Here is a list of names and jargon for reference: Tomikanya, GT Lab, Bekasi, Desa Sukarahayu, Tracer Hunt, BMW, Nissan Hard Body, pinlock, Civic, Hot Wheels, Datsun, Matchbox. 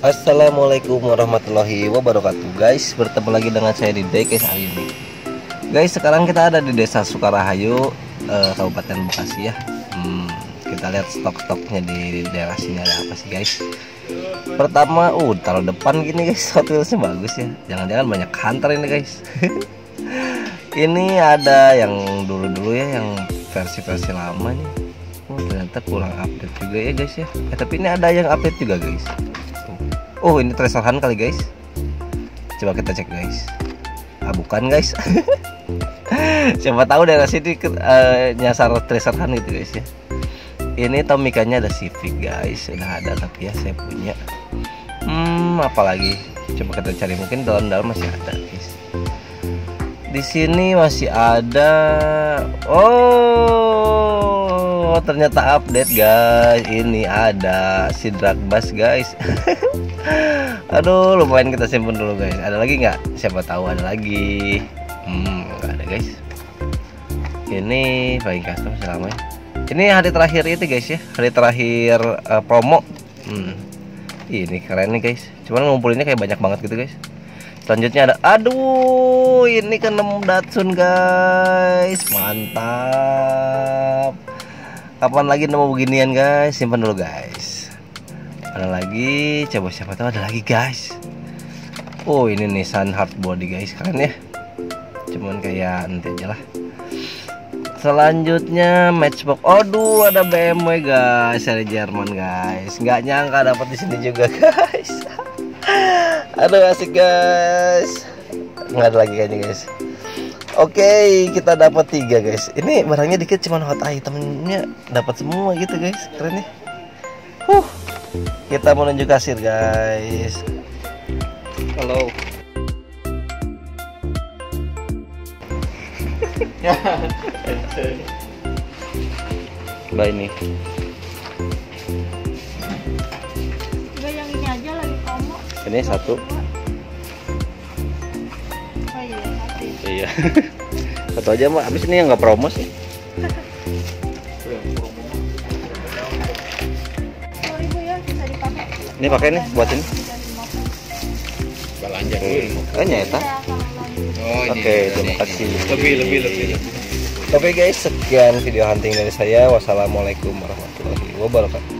Assalamualaikum warahmatullahi wabarakatuh guys, bertemu lagi dengan saya di Desa hari ini. Guys, sekarang kita ada di Desa Sukarahayu, Kabupaten Bekasi ya. Kita lihat stok-stoknya di daerah sini ada apa sih guys. Pertama, taruh depan gini guys, Hot Wheelsnya bagus ya. Jangan-jangan banyak hunter ini guys. Ini ada yang dulu-dulu ya, yang versi-versi lama nih. Ternyata kurang update juga ya guys ya. Tapi ini ada yang update juga guys. Ini Tracer Hunt kali guys. Coba kita cek guys. Bukan guys. Siapa tahu daerah sini nyasar Tracer Hunt gitu guys ya. Ini Tomikanya ada Civic guys. Udah ada tapi ya saya punya. Apalagi coba kita cari, mungkin dalam-dalam masih ada guys. Di sini masih ada. Ternyata update guys. Ini ada sidrak bus guys. Aduh, lumayan kita simpen dulu guys. Ada lagi nggak? Siapa tahu ada lagi. Nggak ada guys. Ini paling custom selama ini hari terakhir itu guys ya, hari terakhir promo. Ini keren nih guys, cuman ngumpulinnya kayak banyak banget gitu guys. Selanjutnya ada, ini ke-6 Datsun guys, mantap. Kapan lagi nemu beginian guys, simpan dulu guys. Ada lagi, coba siapa tahu ada lagi guys. Ini Nissan Hard Body guys, keren ya. Cuman kayak nanti aja lah. Selanjutnya matchbox, ada BMW guys, dari Jerman guys. Nggak nyangka dapat di sini juga guys. Aduh asik guys. Nggak ada lagi kayaknya guys. Oke, kita dapat 3 guys. Ini barangnya dikit, cuman hot itemnya dapat semua gitu guys. Keren nih. Kita menuju kasir guys. Halo. Nah ini. Ini satu. Iya. Satu aja mah, habis ini yang nggak promo sih. Ini pakai nih buat ini. Belanja nyata. Oke, terima kasih. Lebih. Oke guys, sekian video hunting dari saya. Wassalamualaikum warahmatullahi wabarakatuh.